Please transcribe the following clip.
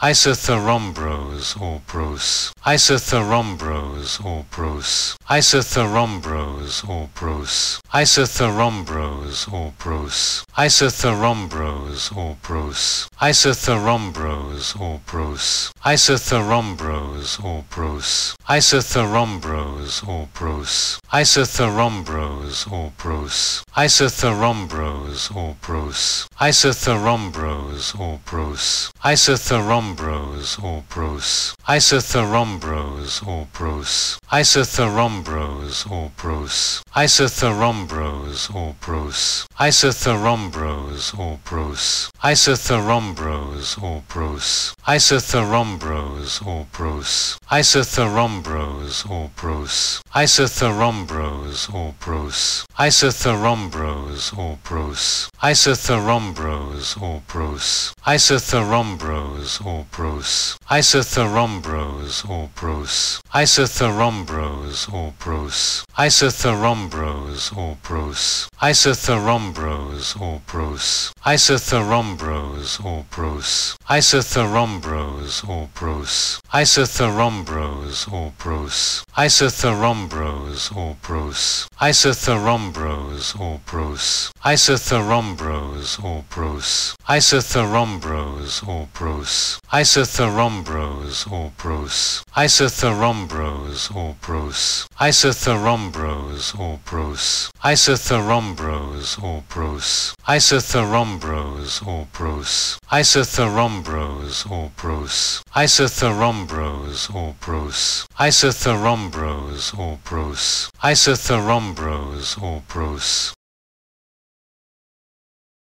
Isotherombrose or brose. Isotherombrose or brose. Isotherombrose or brose. Isotherombrose or brose. Isotherombrose or brose. Isotherombrose or brose. Isotherombrose or brose. Isotherombrose or brose. Isotherombrose or brose. Isotherombrose or brose. Isotherombrose or brose. Isotherombrose or brose. Isotherombrose or brose. Isotherombrose or brose. Isotherombrose or brose. Isotherombrose or brose. Isotherombrose or brose. Isotherombrose or brose. Isotherombrose or brose. Isotherombrose or brose. Isotherombrose or brose. Isotherombrose or brose. Isotherombrose or brose. Isotherombrose or brose. Isotherombrose or brose. Isotherombrose or brose. Isotherombrose or brose. Isotherombrose or brose. Isotherombrose or brose. Isotherombrose or brose. Isotherombrose or brose. Isotherombrose or brose. Isotherombrose or brose. Isotherombrose or brose. Isotherombrose or brose. Isotherombrose or brose. Isotherombrose or brose. Isotherombrose or brose. Isotherombrose or brose. Isotherombrose or brose. Isotherombrose or brose. Isotherombrose or brose. Isotherombrose or brose.